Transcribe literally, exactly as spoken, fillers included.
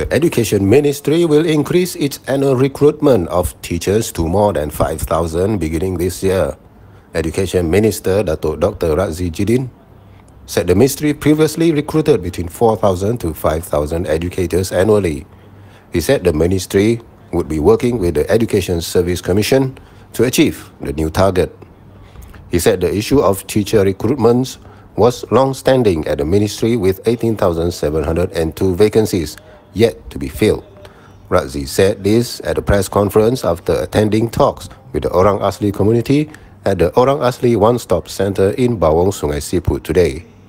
The Education Ministry will increase its annual recruitment of teachers to more than five thousand beginning this year. Education Minister Datuk Dr Radzi Jidin said the ministry previously recruited between four thousand to five thousand educators annually. He said the ministry would be working with the Education Service Commission to achieve the new target. He said the issue of teacher recruitments was long-standing at the ministry with eighteen thousand seven hundred two vacancies yet to be filled. Radzi said this at a press conference after attending talks with the Orang Asli community at the Orang Asli One Stop Centre in Bawong Sungai Siput today.